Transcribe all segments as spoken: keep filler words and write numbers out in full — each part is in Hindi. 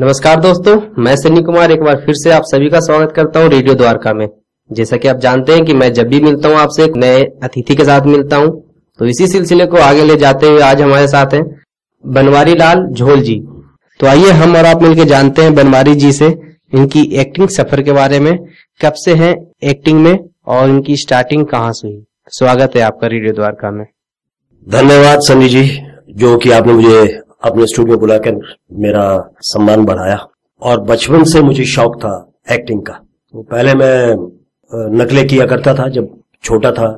नमस्कार दोस्तों, मैं सन्नी कुमार एक बार फिर से आप सभी का स्वागत करता हूं रेडियो द्वारका में। जैसा कि आप जानते हैं कि मैं जब भी मिलता हूं आपसे एक नए अतिथि के साथ मिलता हूं, तो इसी सिलसिले को आगे ले जाते हुए आज हमारे साथ हैं बनवारी लाल झोल जी। तो आइए हम और आप मिलकर जानते हैं बनवारी जी से इनकी एक्टिंग सफर के बारे में, कब से है एक्टिंग में और इनकी स्टार्टिंग कहाँ से हुई। स्वागत है आपका रेडियो द्वारका में। धन्यवाद सन्नी जी, जो कि आपने मुझे अपने स्टूडियो बुलाकर मेरा सम्मान बढ़ाया। और बचपन से मुझे शौक था एक्टिंग का। तो पहले मैं नकलें किया करता था जब छोटा था,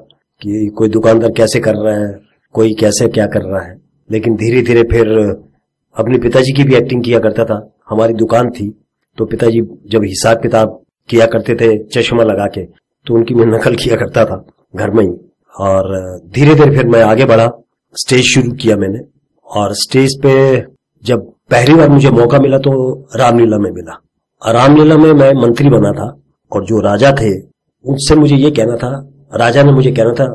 कि कोई दुकानदार कैसे कर रहा है, कोई कैसे क्या कर रहा है। लेकिन धीरे धीरे फिर अपने पिताजी की भी एक्टिंग किया करता था। हमारी दुकान थी तो पिताजी जब हिसाब किताब किया करते थे चश्मा लगा के, तो उनकी मैं नकल किया करता था घर में ही। और धीरे धीरे फिर मैं आगे बढ़ा, स्टेज शुरू किया मैंने। और स्टेज पे जब पहली बार मुझे मौका मिला तो रामलीला में मिला। रामलीला में मैं मंत्री बना था और जो राजा थे उनसे मुझे ये कहना था, राजा ने मुझे कहना था,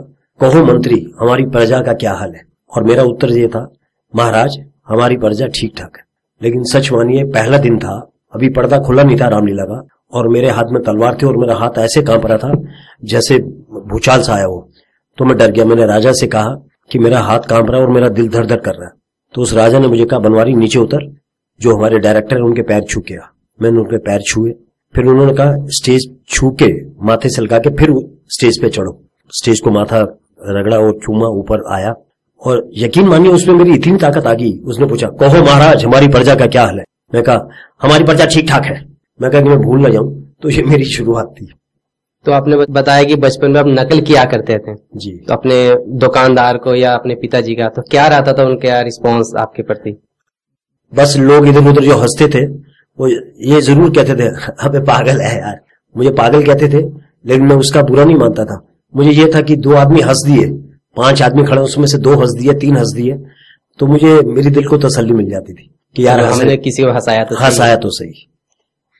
कहो मंत्री हमारी प्रजा का क्या हाल है। और मेरा उत्तर ये था, महाराज हमारी प्रजा ठीक ठाक है। लेकिन सच मानिए पहला दिन था, अभी पर्दा खुला नहीं था रामलीला का, और मेरे हाथ में तलवार थी और मेरा हाथ ऐसे कांप रहा था जैसे भूचाल सा आया हो। तो मैं डर गया। मैंने राजा से कहा कि मेरा हाथ कांप रहा है और मेरा दिल धड़ धड़ कर रहा है। तो उस राजा ने मुझे कहा, बनवारी नीचे उतर। जो हमारे डायरेक्टर है उनके पैर छू के आ। मैंने उनके पैर छुए। फिर उन्होंने कहा स्टेज छू के माथे से लगा के फिर स्टेज पे चढ़ो। स्टेज को माथा रगड़ा और चूमा, ऊपर आया। और यकीन मानिए उसमें मेरी इतनी ताकत आ गई। उसने पूछा, कहो महाराज हमारी प्रजा का क्या हाल है। मैं कहा हमारी प्रजा ठीक ठाक है। मैं कहा कि मैं भूल ना जाऊं। तो ये मेरी शुरुआत थी। तो आपने बताया कि बचपन में आप नकल किया करते थे जी, तो अपने दुकानदार को या अपने पिताजी का, तो क्या रहता था उनका रिस्पांस आपके प्रति। बस लोग इधर उधर जो हंसते थे वो ये जरूर कहते थे, अबे पागल है यार। मुझे पागल कहते थे लेकिन मैं उसका बुरा नहीं मानता था। मुझे ये था कि दो आदमी हंस दिए, पांच आदमी खड़े उसमें से दो हंस दिए, तीन हंस दिए, तो मुझे मेरे दिल को तसल्ली मिल जाती थी कि यार हमने किसी को हंसाया तो हंसाया तो सही।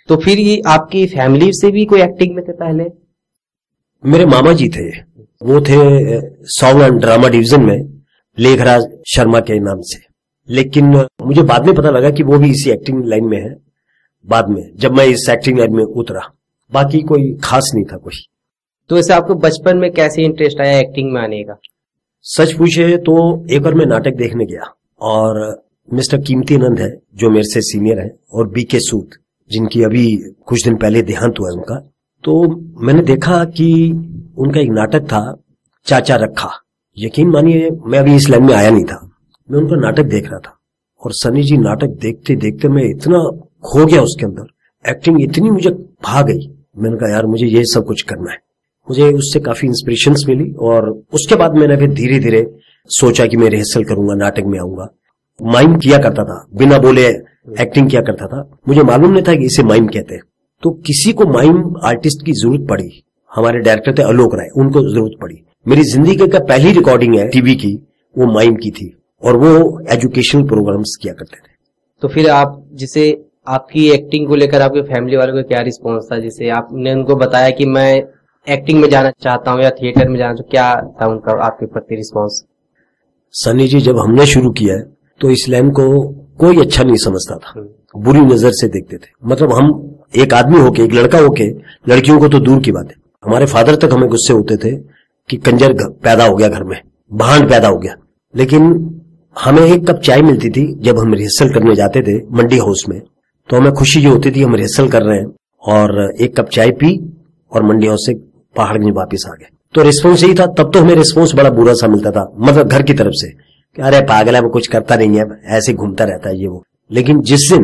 तो फिर ये आपकी फैमिली से भी कोई एक्टिंग में थे पहले। मेरे मामा जी थे, वो थे सॉन्ग एंड ड्रामा डिवीजन में लेखराज शर्मा के नाम से। लेकिन मुझे बाद में पता लगा कि वो भी इसी एक्टिंग लाइन में है। बाद में जब मैं इस एक्टिंग लाइन में उतरा, बाकी कोई खास नहीं था कोई। तो ऐसे आपको बचपन में कैसे इंटरेस्ट आया एक्टिंग में आने का। सच पूछे तो एक बार मैं नाटक देखने गया और मिस्टर कीमती नंद है जो मेरे से सीनियर है, और बी.के. सूद जिनकी अभी कुछ दिन पहले देहांत हुआ है उनका। तो मैंने देखा कि उनका एक नाटक था चाचा रखा। यकीन मानिए मैं अभी इस लाइन में आया नहीं था, मैं उनका नाटक देख रहा था। और सनी जी नाटक देखते देखते मैं इतना खो गया उसके अंदर, एक्टिंग इतनी मुझे भा गई। मैंने कहा यार मुझे ये सब कुछ करना है। मुझे उससे काफी इंस्पिरेशन मिली। और उसके बाद मैंने फिर धीरे धीरे सोचा कि मैं रिहर्सल करूंगा, नाटक में आऊंगा। माइम किया करता था, बिना बोले एक्टिंग किया करता था। मुझे मालूम नहीं था कि इसे माइम कहते हैं। तो किसी को माइम आर्टिस्ट की जरूरत पड़ी, हमारे डायरेक्टर थे अलोक राय, उनको जरूरत पड़ी। मेरी जिंदगी का पहली रिकॉर्डिंग है टीवी की, वो माइम की थी। और वो एजुकेशनल प्रोग्राम्स किया करते थे। तो फिर आप जिसे आपकी एक्टिंग को लेकर आपके फैमिली वालों का क्या रिस्पॉन्स था, जिसे आपने उनको बताया कि मैं एक्टिंग में जाना चाहता हूँ या थिएटर में जाना चाहता हूँ, क्या था उनका आपके प्रति रिस्पॉन्स। सनी जी जब हमने शुरू किया तो इस लाइन को कोई अच्छा नहीं समझता था, बुरी नजर से देखते थे। मतलब हम एक आदमी होके, एक लड़का होके, लड़कियों को तो दूर की बात है। हमारे फादर तक हमें गुस्से होते थे कि कंजर पैदा हो गया घर में, भांड पैदा हो गया। लेकिन हमें एक कप चाय मिलती थी जब हम रिहर्सल करने जाते थे मंडी हाउस में, तो हमें खुशी ये होती थी हम रिहर्सल कर रहे हैं। और एक कप चाय पी और मंडी हाउस से पहाड़ में वापिस आ गए। तो रिस्पॉन्स यही था। तब तो हमें रिस्पॉन्स बड़ा बुरा सा मिलता था, मतलब घर की तरफ से, अरे पागल है वो कुछ करता नहीं है, ऐसे घूमता रहता है ये वो। लेकिन जिस दिन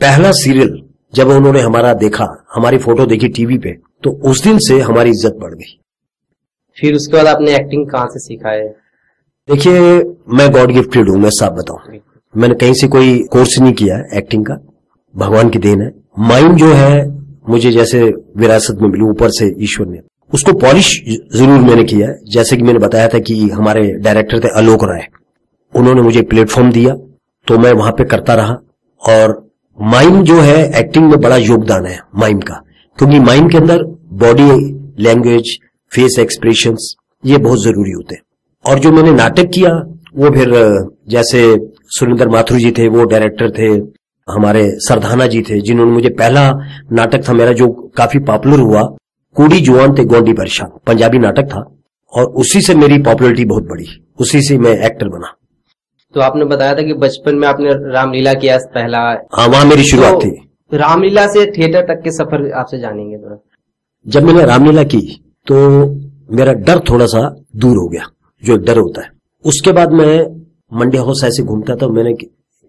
पहला सीरियल जब उन्होंने हमारा देखा, हमारी फोटो देखी टीवी पे, तो उस दिन से हमारी इज्जत बढ़ गई। फिर उसके बाद आपने एक्टिंग कहाँ से सीखा है। देखिए मैं गॉड गिफ्टेड हूँ, मैं साफ बताऊं। मैंने कहीं से कोई कोर्स नहीं किया है एक्टिंग का, भगवान की देन है। माइंड जो है मुझे जैसे विरासत में मिली ऊपर से ईश्वर ने, उसको पॉलिश जरूर मैंने किया है। जैसे कि मैंने बताया था कि हमारे डायरेक्टर थे अलोक राय, उन्होंने मुझे प्लेटफॉर्म दिया तो मैं वहां पे करता रहा। और माइम जो है एक्टिंग में बड़ा योगदान है माइम का, क्योंकि माइम के अंदर बॉडी लैंग्वेज, फेस एक्सप्रेशंस ये बहुत जरूरी होते हैं। और जो मैंने नाटक किया वो फिर जैसे सुरेंद्र माथुर जी थे, वो डायरेक्टर थे, हमारे सरधाना जी थे जिन्होंने मुझे पहला नाटक था मेरा जो काफी पॉपुलर हुआ, कूड़ी जुआन ते गोंडी परेशान, पंजाबी नाटक था और उसी से मेरी पॉपुलरिटी बहुत बढ़ी, उसी से मैं एक्टर बना। तो आपने बताया था कि बचपन में आपने रामलीला किया पहला। हाँ, वहाँ मेरी शुरुआत तो थी। रामलीला से थिएटर तक के सफर आपसे जानेंगे थोड़ा। जब मैंने रामलीला की तो मेरा डर थोड़ा सा दूर हो गया, जो डर होता है। उसके बाद मैं मंडी हाउस ऐसे घूमता था, मैंने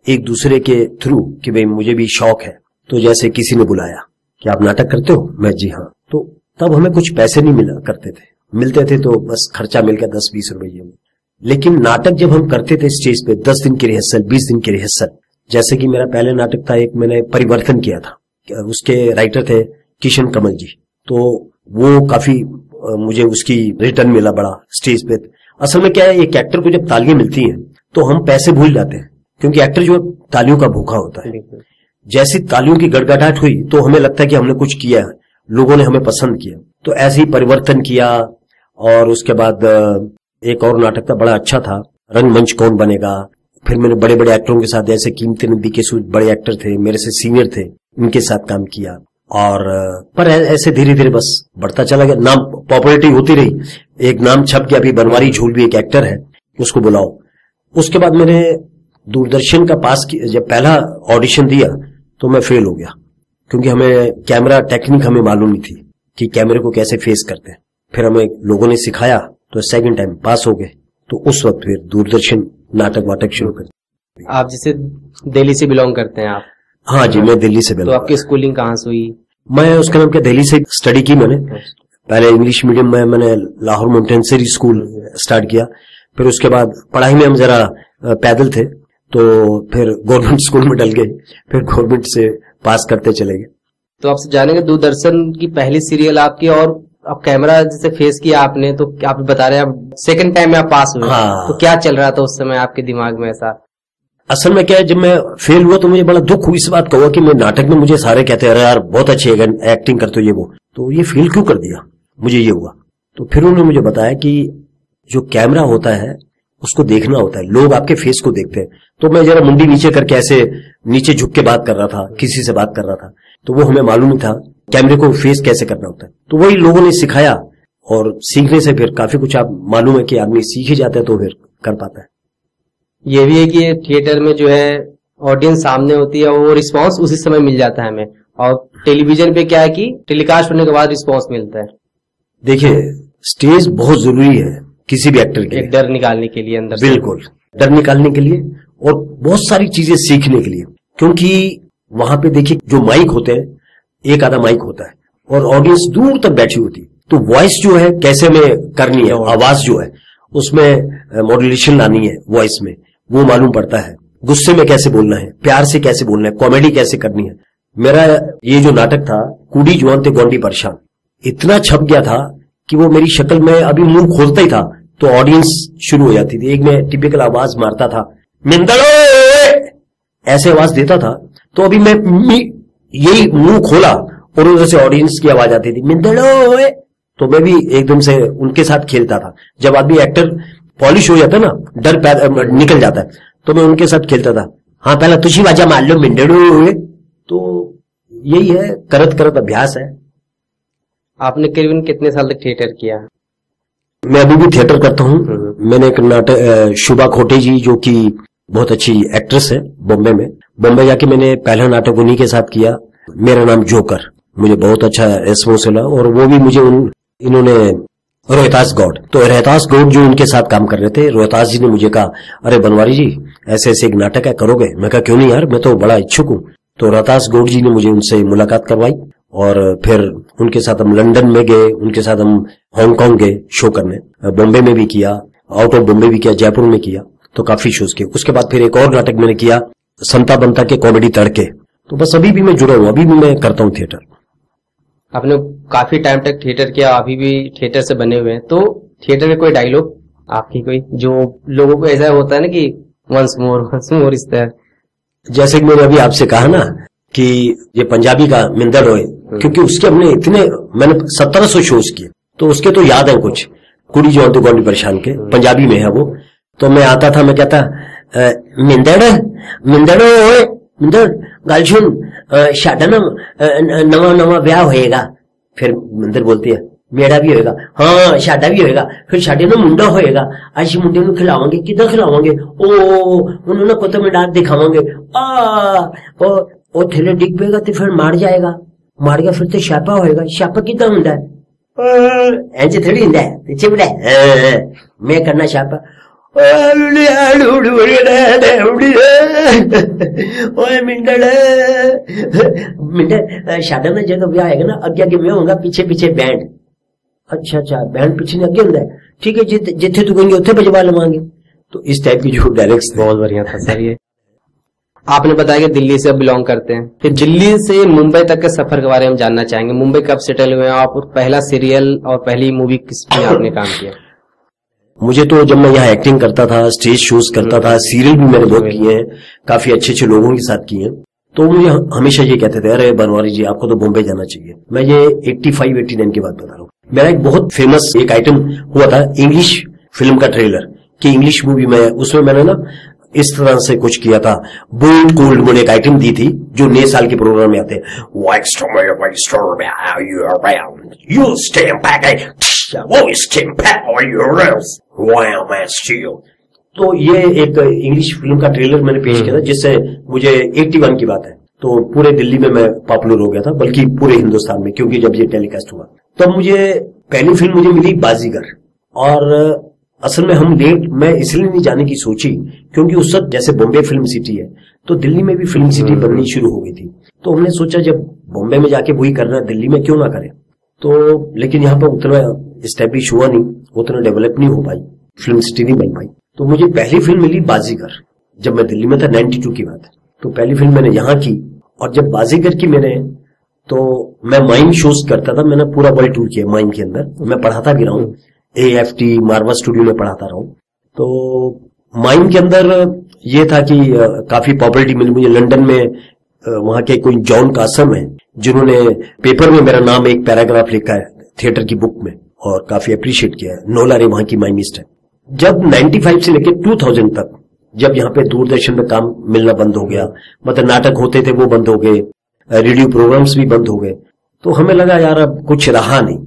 एक दूसरे के थ्रू कि भाई मुझे भी शौक है, तो जैसे किसी ने बुलाया कि आप नाटक करते हो, मैं जी हाँ। तो तब हमें कुछ पैसे नहीं मिला करते थे, मिलते थे तो बस खर्चा मिलकर दस बीस रुपये में। लेकिन नाटक जब हम करते थे स्टेज पे, दस दिन की रिहर्सल, बीस दिन की रिहर्सल, जैसे कि मेरा पहले नाटक था एक मैंने परिवर्तन किया था, उसके राइटर थे किशन कमल जी, तो वो काफी मुझे उसकी रिटर्न मिला बड़ा स्टेज पे। असल में क्या है, एक एक्टर को जब तालियां मिलती हैं तो हम पैसे भूल जाते हैं, क्योंकि एक्टर जो तालियों का भूखा होता है। जैसी तालियों की गड़गड़ाहट हुई तो हमें लगता है कि हमने कुछ किया है, लोगों ने हमें पसंद किया। तो ऐसे ही परिवर्तन किया और उसके बाद एक और नाटक था बड़ा अच्छा था, रंगमंच कौन बनेगा। फिर मैंने बड़े बड़े एक्टरों के साथ, जैसे कीमत नंद, बी के सूद बड़े एक्टर थे, मेरे से सीनियर थे, इनके साथ काम किया। और पर ऐसे धीरे धीरे बस बढ़ता चला गया, नाम पॉपुलरिटी होती रही। एक नाम छप गया, अभी बनवारी झोल भी एक एक्टर है, उसको बुलाओ। उसके बाद मैंने दूरदर्शन का पास जब पहला ऑडिशन दिया तो मैं फेल हो गया, क्योंकि हमें कैमरा टेक्निक हमें मालूम नहीं थी कि कैमरे को कैसे फेस करते हैं। फिर हमें लोगों ने सिखाया तो सेकंड टाइम पास हो गए। तो उस वक्त फिर दूरदर्शन नाटक वाटक शुरू कर। आप जैसे दिल्ली से बिलोंग करते हैं आप? हाँ जी, मैं दिल्ली से बिलोंग। तो आपकी स्कूलिंग कहाँ से हुई? मैं उसका नाम क्या, दिल्ली से स्टडी की मैंने। पहले इंग्लिश मीडियम में मैंने लाहौर मोन्टेसरी स्कूल स्टार्ट किया, फिर उसके बाद पढ़ाई में हम जरा पैदल थे तो फिर गवर्नमेंट स्कूल में डल गए, फिर गवर्नमेंट से पास करते चले गए। तो आपसे जानेंगे दूरदर्शन की पहली सीरियल आपकी, और अब कैमरा जैसे फेस किया आपने, तो आप बता रहे हैं आप सेकंड टाइम में आप पास हुए। हाँ। तो क्या चल रहा था उस समय आपके दिमाग में ऐसा? असल में क्या है, जब मैं फेल हुआ तो मुझे बड़ा दुख हुआ इस बात का हुआ कि मैं नाटक में, मुझे सारे कहते हैं अरे यार बहुत अच्छी एक्टिंग करते हो ये वो, तो ये फेल क्यों कर दिया, मुझे ये हुआ। तो फिर उन्होंने मुझे बताया कि जो कैमरा होता है उसको देखना होता है, लोग आपके फेस को देखते हैं। तो मैं जरा मुंडी नीचे करके ऐसे नीचे झुक के बात कर रहा था, किसी से बात कर रहा था, तो वो हमें मालूम नहीं था कैमरे को फेस कैसे करना होता है। तो वही लोगों ने सिखाया, और सीखने से फिर काफी कुछ आप मालूम है कि आदमी सीख ही जाता है तो फिर कर पाता है। ये भी है कि थिएटर में जो है ऑडियंस सामने होती है और रिस्पॉन्स उसी समय मिल जाता है हमें, और टेलीविजन पे क्या है कि टेलीकास्ट होने के बाद रिस्पॉन्स मिलता है। देखिये स्टेज बहुत जरूरी है किसी भी एक्टर के लिए, डर निकालने के लिए अंदर, बिल्कुल डर निकालने के लिए और बहुत सारी चीजें सीखने के लिए, क्योंकि वहां पे देखिए जो माइक होते हैं, एक आधा माइक होता है और ऑडियंस दूर तक बैठी होती है, तो वॉइस जो है कैसे में करनी है, आवाज जो है उसमें मॉड्यूलेशन लानी है वॉइस में, वो मालूम पड़ता है। गुस्से में कैसे बोलना है, प्यार से कैसे बोलना है, कॉमेडी कैसे करनी है। मेरा ये जो नाटक था कूडी जुआन ते गोंडी परेशान, इतना छप गया था कि वो मेरी शक्ल में अभी मुंह खोलता ही था तो ऑडियंस शुरू हो जाती थी। एक मैं टिपिकल आवाज मारता था, मिंदड़ो ऐसे आवाज देता था, तो अभी मैं यही मुंह खोला और उधर से ऑडियंस की आवाज आती थी मिंदड़ो, तो मैं भी एकदम से उनके साथ खेलता था। जब आदमी एक्टर पॉलिश हो जाता है ना, डर निकल जाता है, तो मैं उनके साथ खेलता था। हाँ, पहला तुझी बाजा मार लो मिंदड़ो, तो यही है, करत करत अभ्यास है। आपने करीबन कितने साल तक थिएटर किया? मैं अभी भी थिएटर करता हूँ। मैंने एक नाटक, शुभा खोटे जी जो कि बहुत अच्छी एक्ट्रेस है बॉम्बे में, बॉम्बे जाके मैंने पहला नाटक उन्हीं के साथ किया, मेरा नाम जोकर, मुझे बहुत अच्छा रेस्पॉन्स मिला। और वो भी मुझे उन, इन्होंने रोहतास गौड़, तो रोहतास गौड़ जो उनके साथ काम कर रहे थे, रोहतास जी ने मुझे कहा अरे बनवारी जी ऐसे ऐसे एक नाटक है करोगे? मैं कहा क्यों नहीं यार, मैं तो बड़ा इच्छुक हूँ। तो रोहतास गौड़ जी ने मुझे उनसे मुलाकात करवाई और फिर उनके साथ हम लंदन में गए, उनके साथ हम हांगकांग गए शो करने, बॉम्बे में भी किया, आउट ऑफ बॉम्बे भी किया, जयपुर में किया, तो काफी शोज किए। उसके बाद फिर एक और नाटक मैंने किया संता बनता के कॉमेडी तड़के, तो बस अभी भी मैं जुड़ा हूँ, अभी भी मैं करता हूँ थिएटर। आपने काफी टाइम तक थिएटर किया, अभी भी थिएटर से बने हुए हैं, तो थिएटर में कोई डायलॉग आपकी, कोई जो लोगों को ऐसा होता है ना कि वंस मोर वंस मोर इस तरह, जैसे कि मैंने अभी आपसे कहा ना कि ये पंजाबी का मिंदड़ होए, क्योंकि उसके हमने इतने, मैंने सत्रह सौ शोज किए तो उसके तो याद है कुछ, कुड़ी जो तो गोंडी परेशान के पंजाबी में है वो, तो मैं आता था, मैं कहता मिंदड़ मिंदड़ होए मिंदड़, गल सुन साडा ना नवा नवा ब्याह होएगा। फिर मंदिर बोलती है मेरा भी होएगा, हाँ साडा भी होएगा। फिर साडे ना मुंडा होएगा, अस मुंडे नू खिलावांगे, किदां खिलावांगे, ओ उन्हूं ना कुत्ते में डांट दिखावांगे, आ ओ ओ थेले डिग पेगा ते फिर मार जाएगा, मार गया फिर तो छापा होएगा। छापा किदां हुंदा है, इंज थोड़ी हुंदा है, चिमड़ा मैं करना छापा। शादी में जो ब्याह है ना अगे अगे मैं होगा, पीछे पीछे बैंड। अच्छा अच्छा बैंड पीछे ने अगे होता है, ठीक है, जिथे तू कहेंगे उथे बजवा लवांगे। तो इस टाइप की झूठ डायलॉग्स बहुत बढ़िया था सर। ये आपने बताया कि दिल्ली से बिलोंग करते हैं, फिर दिल्ली से मुंबई तक के सफर के बारे में जानना चाहेंगे। मुंबई कब सेटल हुए आप, और पहला सीरियल और पहली मूवी किसमें आपने काम किया? मुझे तो जब मैं यहाँ एक्टिंग करता था, स्टेज शोज करता था, सीरियल भी मैंने बहुत किए हैं, काफी अच्छे अच्छे लोगों के साथ किए हैं, तो मुझे हमेशा ये कहते थे अरे बनवारी जी आपको तो बॉम्बे जाना चाहिए। मैं ये पचासी नवासी की बात बता रहा हूँ। मेरा एक बहुत फेमस एक आइटम हुआ था इंग्लिश फिल्म का ट्रेलर की इंग्लिश मूवी में, उसमें मैंने ना इस तरह से कुछ किया था, बोल्ड कोल्ड मुझे एक आइटम दी थी जो नए साल के प्रोग्राम में आते हैं, तो ये एक इंग्लिश फिल्म का ट्रेलर मैंने पेश किया था, जिससे मुझे इक्यासी की बात है, तो पूरे दिल्ली में मैं पॉपुलर हो गया था, बल्कि पूरे हिंदुस्तान में, क्योंकि जब ये टेलीकास्ट हुआ तब तो मुझे पहली फिल्म मुझे मिली बाजीगर। और असल में हम लेट मैं इसलिए नहीं जाने की सोची क्योंकि उस वक्त जैसे बॉम्बे फिल्म सिटी है तो दिल्ली में भी फिल्म सिटी बननी शुरू हो गई थी, तो हमने सोचा जब बॉम्बे में जाके वही करना है दिल्ली में क्यों ना करें। तो लेकिन यहाँ पर उतना स्टैब्लिश हुआ नहीं, उतना डेवलप नहीं हो पाई, फिल्म सिटी नहीं बन पाई। तो मुझे पहली फिल्म मिली बाजीगर, जब मैं दिल्ली में था, बानवे की बात है। तो पहली फिल्म मैंने यहाँ की, और जब बाजीगर की मैंने तो मैं माइम शोज करता था, मैंने पूरा वर्ल्ड टूर किया माइम के अंदर, मैं पढ़ाता भी रहा हूँ, A F T Marwah studio में पढ़ाता रहा हूँ। तो माइम के अंदर ये था कि काफी पॉपुलरिटी मिली मुझे। लंदन में वहाँ के कोई जॉन कासम है जिन्होंने पेपर में मेरा नाम एक पैराग्राफ लिखा है थिएटर की बुक में, और काफी अप्रिशिएट किया है। नोला रे वहां की माइमिस्ट है। जब पचानवे से लेकर दो हज़ार तक जब यहाँ पे दूरदर्शन में काम मिलना बंद हो गया, मतलब नाटक होते थे वो बंद हो गए, रेडियो प्रोग्राम्स भी बंद हो गए, तो हमें लगा यार अब कुछ रहा नहीं।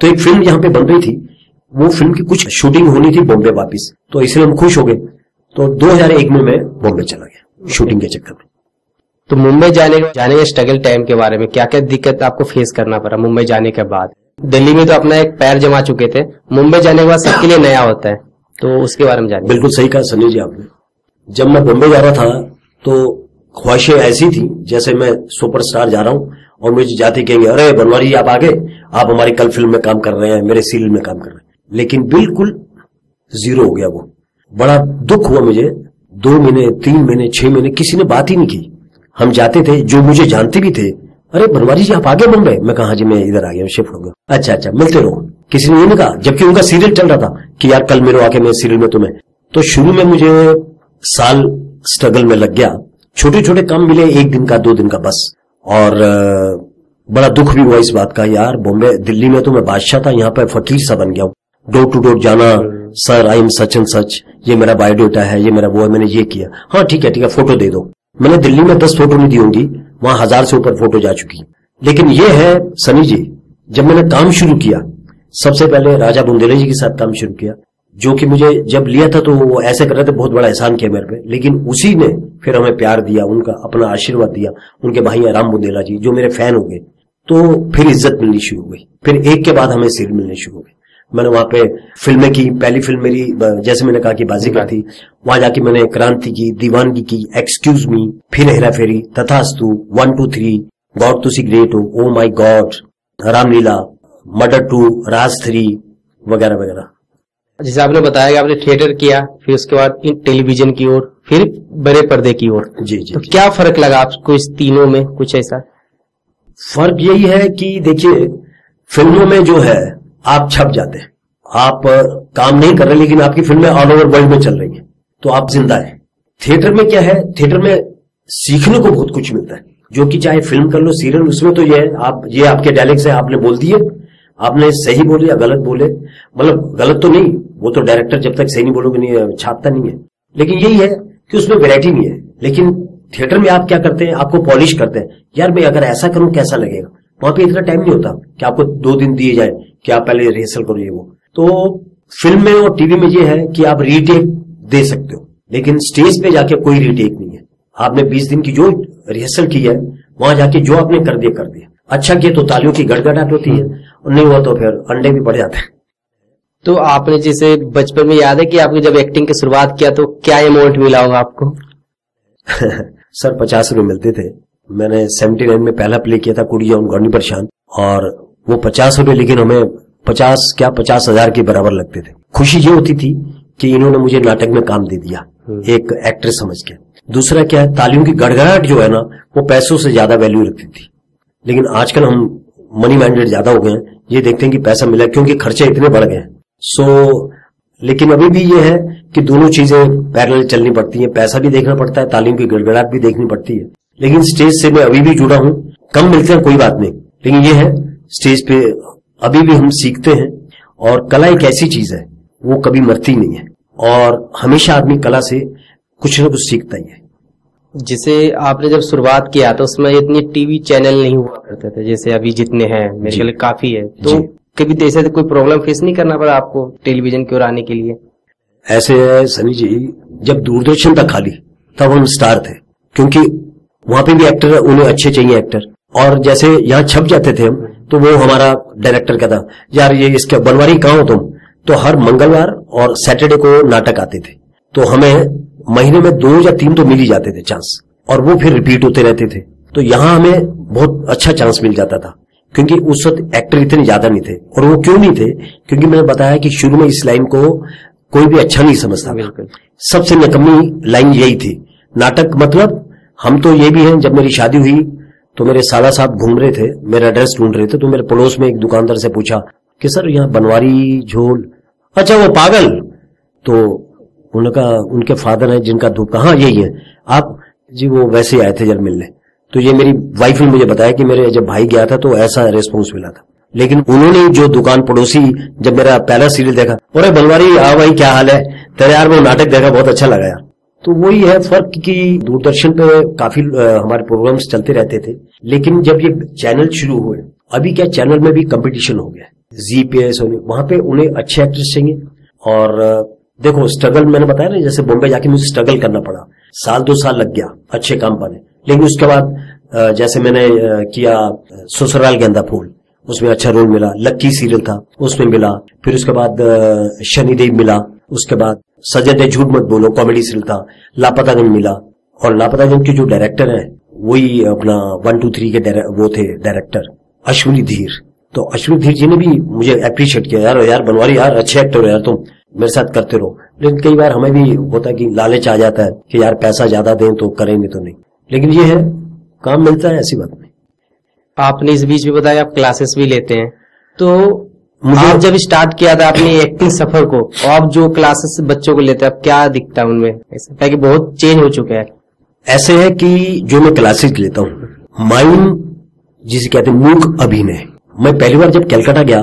तो एक फिल्म यहाँ पे बन रही थी, वो फिल्म की कुछ शूटिंग होनी थी बॉम्बे वापिस, तो इसलिए हम खुश हो गए। तो दो हज़ार एक में मैं बॉम्बे चला गया शूटिंग के चक्कर में। तो मुंबई जाने जाने के स्ट्रगल टाइम के बारे में क्या क्या दिक्कत आपको फेस करना पड़ा मुंबई जाने के बाद? दिल्ली में तो अपना एक पैर जमा चुके थे, मुंबई जाने के बाद सबके लिए नया होता है, तो उसके बारे में जानिए। बिल्कुल सही कहा सनी जी आपने। जब मैं मुंबई जा रहा था तो ख्वाहिशें ऐसी थी जैसे मैं सुपरस्टार जा रहा हूँ और मुझे जाते कहेंगे अरे बनवारी जी आप आ गए, आप हमारी कल फिल्म में काम कर रहे हैं, मेरे सीरियल में काम कर रहे हैं। लेकिन बिल्कुल जीरो हो गया वो। बड़ा दुख हुआ मुझे। दो महीने तीन महीने छह महीने किसी ने बात ही नहीं की। हम जाते थे, जो मुझे जानते भी थे, अरे बनवारी जी आप आगे बन गए। मैं कहा जी मैं इधर आ गया, शिफ्ट हो गया। अच्छा अच्छा मिलते रहो, किसी ने ये नहीं कहा। जबकि उनका सीरियल चल रहा था कि यार कल मेरे आके मैं सीरियल में तुम्हें। तो शुरू में मुझे साल स्ट्रगल में लग गया। छोटे छोटे काम मिले, एक दिन का दो दिन का बस। और बड़ा दुख भी हुआ इस बात का, यार बॉम्बे दिल्ली में तो मैं बादशाह था, यहाँ पर फकीर सा बन गया हूँ। डोर टू डोर जाना, sir I am such and such, ये मेरा बायोडाटा है, ये मेरा वो है, मैंने ये किया, हाँ ठीक है ठीक है फोटो दे दो। मैंने दिल्ली में दस फोटो नहीं दी होंगी, वहां हजार से ऊपर फोटो जा चुकी। लेकिन ये है सनी जी, जब मैंने काम शुरू किया, सबसे पहले राजा बुंदेला जी के साथ काम शुरू किया, जो कि मुझे जब लिया था तो वो ऐसे कर रहे थे, बहुत बड़ा एहसान किया मेरे पे। लेकिन उसी ने फिर हमें प्यार दिया, उनका अपना आशीर्वाद दिया, उनके भाई राम बुंदेला जी जो मेरे फैन हो गए। तो फिर इज्जत मिलनी शुरू हो गई, फिर एक के बाद हमें सीरियल मिलने शुरू हो गए। मैंने वहां पे फिल्में की, पहली फिल्म मेरी जैसे मैंने कहा कि बाजीगर थी, वहां जाके मैंने क्रांति की, दीवानगी की, एक्सक्यूज मी, फिर Hera Pheri, Tathastu, One Two Three, God तुसी ग्रेट हो, oh my God, Ramleela, Murder Two, Raaz Three वगैरह वगैरह। जैसे आपने बताया कि आपने थिएटर किया, फिर उसके बाद टेलीविजन की ओर, फिर बड़े पर्दे की ओर। जी जी, तो जी क्या फर्क लगा आपको इस तीनों में? कुछ ऐसा फर्क यही है कि देखिये फिल्मों में जो है आप छप जाते हैं, आप काम नहीं कर रहे लेकिन आपकी फिल्में ऑल ओवर वर्ल्ड में चल रही हैं, तो आप जिंदा हैं। थिएटर में क्या है, थिएटर में सीखने को बहुत कुछ मिलता है, जो कि चाहे फिल्म कर लो सीरियल, उसमें तो ये है आप ये आपके डायलॉग्स हैं, आपने बोल दिए, आपने सही बोले या गलत बोले, मतलब गलत तो नहीं, वो तो डायरेक्टर जब तक सही नहीं बोलोगे नहीं छापता नहीं है। लेकिन यही है कि उसमें वेरायटी नहीं है। लेकिन थिएटर में आप क्या करते हैं, आपको पॉलिश करते हैं, यार मैं अगर ऐसा करूं कैसा लगेगा, वहां पे इतना टाइम नहीं होता कि आपको दो दिन दिए जाए कि आप पहले रिहर्सल करो ये वो। तो फिल्म में और टीवी में ये है कि आप रीटेक दे सकते हो, लेकिन स्टेज पे जाके कोई रीटेक नहीं है। आपने बीस दिन की जो रिहर्सल की है वहां जाके जो आपने कर दिया कर दिया, अच्छा किया तो तालियों की गड़गड़ाहट होती है और नहीं हुआ तो फिर अंडे भी पड़ जाते हैं। तो आपने जैसे बचपन में याद है कि आपने जब एक्टिंग की शुरुआत किया तो क्या अमाउंट मिला होगा आपको? सर पचास रुपए मिलते थे। मैंने सेवेंटी नाइन में पहला प्ले किया था कुड़िया उन गौनी परेशान, और वो पचास रुपए लेकिन हमें पचास क्या पचास हजार के बराबर लगते थे। खुशी ये होती थी कि इन्होंने मुझे नाटक में काम दे दिया एक एक्ट्रेस समझ के। दूसरा क्या है, तालियों की गड़गड़ाहट जो है ना वो पैसों से ज्यादा वैल्यू रखती थी, लेकिन आजकल हम मनी माइंडेड ज्यादा हो गए हैं, ये देखते हैं कि पैसा मिला क्योंकि खर्चे इतने बढ़ गए हैं। सो लेकिन अभी भी ये है कि दोनों चीजें पैरेलल चलनी पड़ती हैं, पैसा भी देखना पड़ता है, तालियों की गड़गड़ाहट भी देखनी पड़ती है। लेकिन स्टेज से मैं अभी भी जुड़ा हूँ, कम मिलते हैं कोई बात नहीं, लेकिन ये है स्टेज पे अभी भी हम सीखते हैं। और कला एक ऐसी चीज है वो कभी मरती नहीं है और हमेशा आदमी कला से कुछ ना कुछ सीखता ही है। जिसे आपने जब शुरुआत किया तो उसमें इतने टीवी चैनल नहीं हुआ करते थे जैसे अभी जितने हैं, मेरे ख्याल काफी है, तो कभी ऐसे कोई प्रॉब्लम फेस नहीं करना पड़ा आपको टेलीविजन की ओर आने के लिए? ऐसे है सनी जी, जब दूरदर्शन था खाली तब हम स्टार थे, क्योंकि वहाँ पे भी एक्टर उन्हें अच्छे चाहिए एक्टर, और जैसे यहाँ छप जाते थे हम तो वो हमारा डायरेक्टर कहता यार ये इसके बनवारी कहाँ हो तुम, तो हर मंगलवार और सैटरडे को नाटक आते थे तो हमें महीने में दो या तीन तो मिल ही जाते थे चांस, और वो फिर रिपीट होते रहते थे। तो यहाँ हमें बहुत अच्छा चांस मिल जाता था क्योंकि उस वक्त एक्टर इतने ज्यादा नहीं थे। और वो क्यों नहीं थे, क्योंकि मैंने बताया कि शुरू में इस लाइन को कोई भी अच्छा नहीं समझता, सबसे नकम्मी लाइन यही थी नाटक। मतलब हम तो ये भी हैं, जब मेरी शादी हुई तो मेरे साला साहब घूम रहे थे, मेरा एड्रेस ढूंढ रहे थे, तो मेरे पड़ोस में एक दुकानदार से पूछा कि सर यहाँ बनवारी झोल, अच्छा वो पागल, तो उनका उनके फादर है जिनका धूप, हाँ यही है आप जी, वो वैसे आए थे जब मिलने। तो ये मेरी वाइफ ने मुझे बताया कि मेरे जब भाई गया था तो ऐसा रेस्पॉन्स मिला था, लेकिन उन्होंने जो दुकान पड़ोसी जब मेरा पहला सीरियल देखा, अरे बनवारी आ भाई क्या हाल है तेरे, यार वो नाटक देखा बहुत अच्छा लगा यार। तो वही है फर्क कि दूरदर्शन पे काफी हमारे प्रोग्राम्स चलते रहते थे, लेकिन जब ये चैनल शुरू हुए, अभी क्या चैनल में भी कंपटीशन हो गया जी पे, वहां पे उन्हें अच्छे एक्ट्रेस चाहिए। और देखो स्ट्रगल मैंने बताया ना, जैसे बॉम्बे जाके मुझे स्ट्रगल करना पड़ा, साल दो साल लग गया अच्छे काम पाने, लेकिन उसके बाद जैसे मैंने किया ससुराल गेंदा फूल, उसमें अच्छा रोल मिला, लक्की सीरियल था उसमें मिला, फिर उसके बाद शनिदेव मिला, उसके बाद सजेंद्र झूठ मत बोलो कॉमेडी सीरियल था, लापतागंज मिला, और लापतागंज के जो डायरेक्टर हैं वही अपना वन टू थ्री के वो थे डायरेक्टर अश्विनी धीर, तो अश्विनी धीर जी ने भी मुझे अप्रिशिएट किया, यार यार बनवारी यार अच्छे एक्टर हो यार तुम, मेरे साथ करते रहो। लेकिन कई बार हमें भी होता है कि लालच आ जाता है कि यार पैसा ज्यादा दें तो करेंगे तो नहीं, लेकिन ये है काम मिलता है, ऐसी बात नहीं। आपने इस बीच में बताया आप क्लासेस भी लेते हैं, तो आप जब स्टार्ट किया था आपने एक्टिंग सफर को, आप जो क्लासेस बच्चों को लेते हैं आप क्या दिखता है उनमें, ताकि बहुत चेंज हो चुका है? ऐसे है कि जो मैं क्लासेस लेता हूँ माइम जिसे कहते हैं मूक अभिनय, मैं पहली बार जब कलकत्ता गया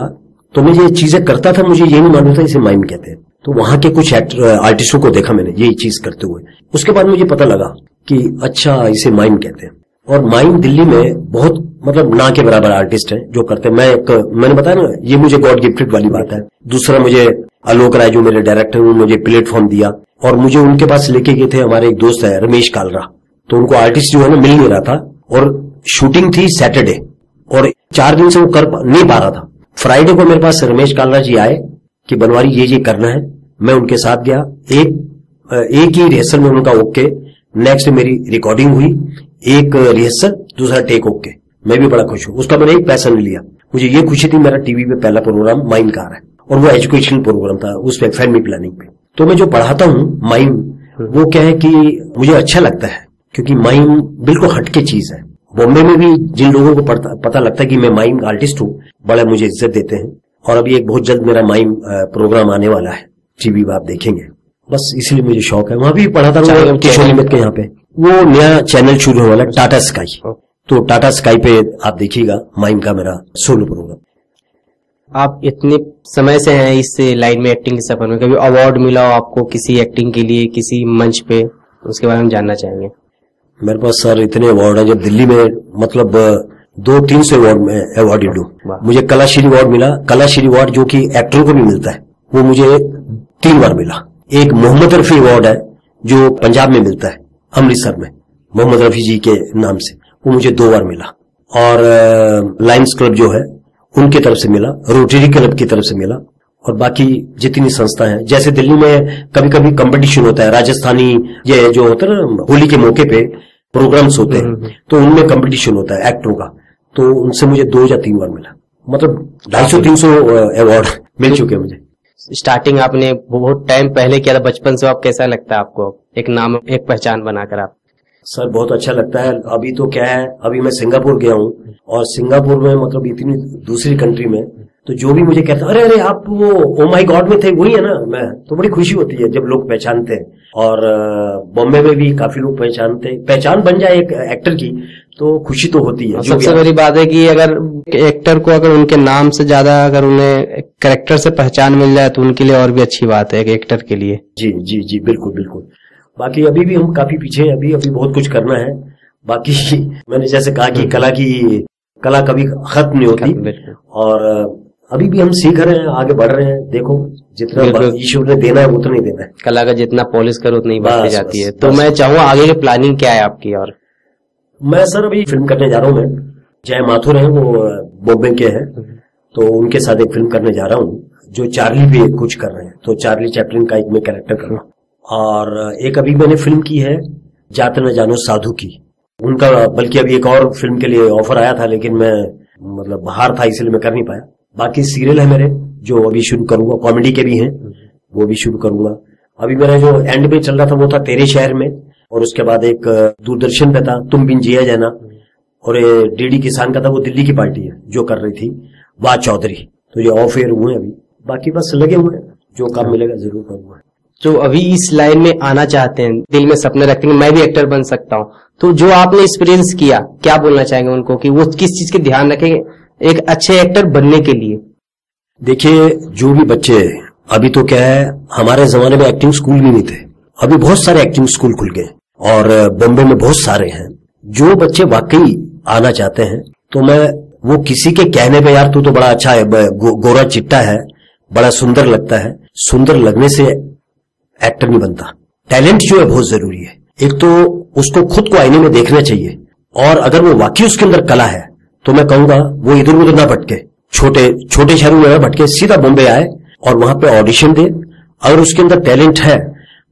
तो मैं ये चीजें करता था, मुझे ये नहीं मालूम था इसे माइम कहते हैं, तो वहां के कुछ आर्टिस्टों को देखा मैंने यही चीज करते हुए, उसके बाद मुझे पता लगा कि अच्छा इसे माइम कहते हैं। और माइम दिल्ली में बहुत मतलब ना के बराबर आर्टिस्ट हैं जो करते हैं। मैं एक मैंने बताया ना ये मुझे गॉड गिफ्टेड वाली बात है। दूसरा मुझे आलोक राय जो मेरे डायरेक्टर उन्होंने मुझे प्लेटफॉर्म दिया और मुझे उनके पास लेके गए थे हमारे एक दोस्त है रमेश कालरा, तो उनको आर्टिस्ट जो है ना मिल नहीं रहा था और शूटिंग थी सैटरडे और चार दिन से वो कर नहीं पा रहा था। फ्राइडे को मेरे पास रमेश कालरा जी आए कि बनवारी ये ये करना है, मैं उनके साथ गया, एक एक ही रिहर्सल में उनका ओके, नेक्स्ट मेरी रिकॉर्डिंग हुई, एक रिहर्सल दूसरा टेक ओके, मैं भी बड़ा खुश हूँ। उसका मैंने एक पैसा नहीं लिया, मुझे ये खुशी थी मेरा टीवी पे पहला प्रोग्राम माइम का आ रहा है और वो एजुकेशनल प्रोग्राम था उस पर फैमिली प्लानिंग पे। तो मैं जो पढ़ाता हूँ माइम वो क्या है कि मुझे अच्छा लगता है क्योंकि माइम बिल्कुल हटके चीज है। बॉम्बे में भी जिन लोगों को पता, पता लगता है कि मैं माइम आर्टिस्ट हूँ बड़ा मुझे इज्जत देते हैं। और अभी एक बहुत जल्द मेरा माइम प्रोग्राम आने वाला है टीवी में, आप देखेंगे। बस इसलिए मुझे शौक है, वहां भी पढ़ाता था किशोर अहमद के यहाँ पे वो नया चैनल शुरू होने वाला है टाटा स्काई, तो टाटा स्काई पे आप देखिएगा माइम का मेरा सोलो प्रोग्राम। आप इतने समय से हैं इस लाइन में एक्टिंग के सफर में, कभी अवार्ड मिला हो आपको किसी एक्टिंग के लिए किसी मंच पे, उसके बारे में जानना चाहेंगे? मेरे पास सर इतने अवार्ड है, जब दिल्ली में मतलब दो तीन सौ अवार्ड में अवार्डेड हूँ। मुझे कलाश्री अवार्ड मिला, कलाश्री अवार्ड जो कि एक्टर को भी मिलता है वो मुझे तीन बार मिला। एक मोहम्मद रफी अवार्ड है जो पंजाब में मिलता है, अमृतसर में, मोहम्मद रफी जी के नाम से, वो मुझे दो बार मिला। और लायंस क्लब जो है उनकी तरफ से मिला, रोटरी क्लब की तरफ से मिला, और बाकी जितनी संस्था है। जैसे दिल्ली में कभी कभी कंपटीशन होता है, राजस्थानी ये जो होता है ना, होली के मौके पे प्रोग्राम्स होते हैं तो उनमें कंपटीशन होता है एक्टरों का, तो उनसे मुझे दो या तीन बार मिला, मतलब ढाई सौ तीन सौ अवार्ड मिल चुके हैं मुझे। स्टार्टिंग आपने बहुत टाइम पहले किया था, बचपन से, आप कैसा लगता है आपको एक नाम एक पहचान बनाकर? आप सर बहुत अच्छा लगता है। अभी तो क्या है, अभी मैं सिंगापुर गया हूँ और सिंगापुर में मतलब इतनी दूसरी कंट्री में तो जो भी मुझे कहता है अरे अरे आप वो ओ माय गॉड में थे वही है ना, मैं तो बड़ी खुशी होती है जब लोग पहचानते हैं। और बॉम्बे में भी काफी लोग पहचानते, पहचान बन जाए एक एक्टर की तो खुशी तो होती है। सबसे बड़ी बात है कि अगर एक्टर को अगर उनके नाम से ज्यादा अगर उन्हें कैरेक्टर से पहचान मिल जाए तो उनके लिए और भी अच्छी बात है एक एक्टर के लिए। जी जी जी बिल्कुल बिल्कुल। बाकी अभी भी हम काफी पीछे हैं, अभी अभी बहुत कुछ करना है। बाकी मैंने जैसे कहा कि कला की कला कभी खत्म नहीं होती और अभी भी हम सीख रहे हैं, आगे बढ़ रहे हैं। देखो जितना ईश्वर ने देना है उतना ही देना है, कला का जितना पॉलिश करो उतनी ही बढ़ती जाती है। तो मैं चाहूँ आगे की प्लानिंग क्या है आपकी? और मैं सर अभी फिल्म करने जा रहा हूँ, मैं जय माथुर है वो बॉम्बे के हैं तो उनके साथ एक फिल्म करने जा रहा हूँ जो चार्ली पे कुछ कर रहे हैं, तो चार्ली चैपलिन का एक मैं कैरेक्टर कर रहा हूँ। और एक अभी मैंने फिल्म की है जात न जानो साधु की, उनका बल्कि अभी एक और फिल्म के लिए ऑफर आया था लेकिन मैं मतलब बाहर था इसलिए मैं कर नहीं पाया। बाकी सीरियल है मेरे जो अभी शुरू करूंगा, कॉमेडी के भी हैं वो भी शुरू करूंगा। अभी मेरा जो एंड में चल रहा था वो था तेरे शहर में, और उसके बाद एक दूरदर्शन पे था तुम भी जिया जाना, और डीडी किसान का था वो दिल्ली की पार्टी है जो कर रही थी वाह चौधरी, तो ये ऑफ एयर हुए अभी। बाकी बस लगे हुए हैं, जो काम मिलेगा जरूर करूंगा। जो अभी इस लाइन में आना चाहते हैं, दिल में सपने रखते हैं मैं भी एक्टर बन सकता हूँ, तो जो आपने एक्सपीरियंस किया क्या बोलना चाहेंगे उनको कि वो किस चीज के ध्यान रखें एक अच्छे एक्टर बनने के लिए? देखिए जो भी बच्चे, अभी तो क्या है हमारे जमाने में एक्टिंग स्कूल भी नहीं थे, अभी बहुत सारे एक्टिंग स्कूल खुल गए और बॉम्बे में बहुत सारे हैं। जो बच्चे वाकई आना चाहते हैं तो मैं वो किसी के कहने पर यार तू तो बड़ा अच्छा है, गो, गोरा चिट्टा है, बड़ा सुंदर लगता है, सुंदर लगने से एक्टर नहीं बनता। टैलेंट जो है बहुत जरूरी है, एक तो उसको खुद को आईने में देखना चाहिए और अगर वो वाकई उसके अंदर कला है तो मैं कहूंगा वो इधर उधर ना भटके, छोटे छोटे शहरों में ना भटके, सीधा बॉम्बे आए और वहां पे ऑडिशन दे। अगर उसके अंदर टैलेंट है,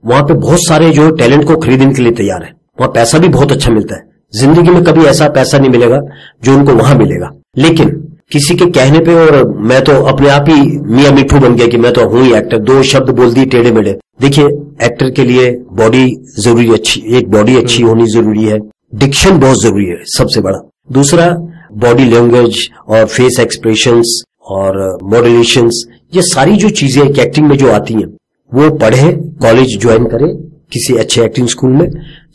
वहां पे बहुत सारे जो टैलेंट को खरीदने के लिए तैयार है, वहां पैसा भी बहुत अच्छा मिलता है। जिंदगी में कभी ऐसा पैसा नहीं मिलेगा जो उनको वहां मिलेगा, लेकिन किसी के कहने पे, और मैं तो अपने आप ही मियाँ मिठू बन गया कि मैं तो हूं ही एक्टर, दो शब्द बोल दिए टेढ़े मेढ़े। देखिए एक्टर के लिए बॉडी जरूरी अच्छी, एक बॉडी अच्छी होनी जरूरी है, डिक्शन बहुत जरूरी है सबसे बड़ा, दूसरा बॉडी लैंग्वेज और फेस एक्सप्रेशंस और मॉड्यूलेशंस, ये सारी जो चीजें एक्टिंग में जो आती हैं वो पढ़े, कॉलेज ज्वाइन करे किसी अच्छे एक्टिंग स्कूल में,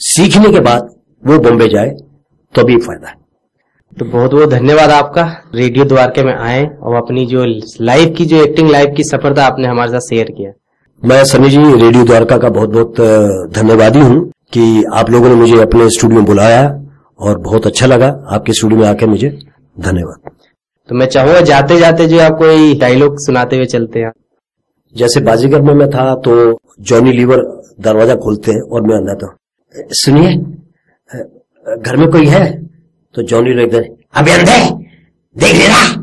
सीखने के बाद वो बॉम्बे जाए तभी फायदा है। तो बहुत बहुत धन्यवाद आपका, रेडियो द्वारका में आए और अपनी जो लाइफ की जो एक्टिंग लाइफ की सफलता आपने हमारे साथ शेयर किया। मैं सनी जी रेडियो द्वारका का बहुत बहुत धन्यवादी हूँ कि आप लोगों ने मुझे अपने स्टूडियो में बुलाया और बहुत अच्छा लगा आपके स्टूडियो में आके मुझे, धन्यवाद। तो मैं चाहूंगा जाते जाते जो आप कोई डायलॉग सुनाते हुए चलते हैं। जैसे बाजीगर में मैं था तो जॉनी लीवर दरवाजा खोलते हैं और मैं अंदर था, सुनिए घर में कोई है, तो जॉनी लीवर इधर, अबे अंधे देख लेना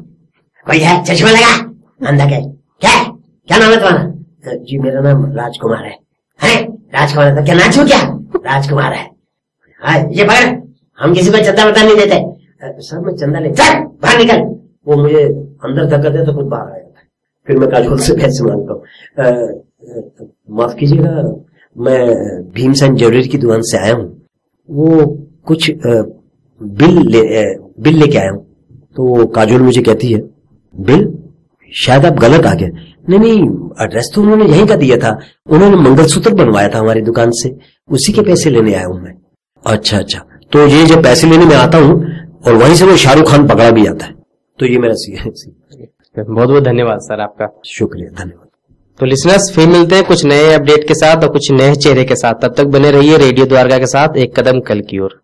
कोई है चश्मा लगा अंधा, क्या क्या क्या नाम है तुम्हारा? जी मेरा नाम राजकुमार है। हैं राजकुमार है, क्या नाच हो क्या? राजकुमार है। हाँ ये पकड़, हम किसी को चंदा बता नहीं देते। सर मैं चंदा ले, चल बाहर निकल। वो मुझे अंदर धक्का देता तो कुछ बाहर आ जाता है, फिर मैं काजोल से पैसे मांगता हूँ, माफ कीजिएगा मैं भीमसेन ज्वेलरी की दुकान से आया हूँ, वो कुछ बिल ले बिल लेके आया हूँ। तो काजोल मुझे कहती है, बिल शायद आप गलत आ गए। नहीं नहीं एड्रेस तो उन्होंने यहीं का दिया था, उन्होंने मंगलसूत्र बनवाया था हमारी दुकान से, उसी के पैसे लेने आया हूँ मैं। अच्छा अच्छा, तो ये जब पैसे लेने में आता हूँ और वहीं से वो शाहरुख खान पकड़ा भी जाता है। तो ये मेरा सीख है। बहुत बहुत धन्यवाद सर आपका, शुक्रिया, धन्यवाद। तो लिसनर्स फिर मिलते हैं कुछ नए अपडेट के साथ और कुछ नए चेहरे के साथ। तब तक बने रहिए रेडियो द्वारका के साथ, एक कदम कल की ओर।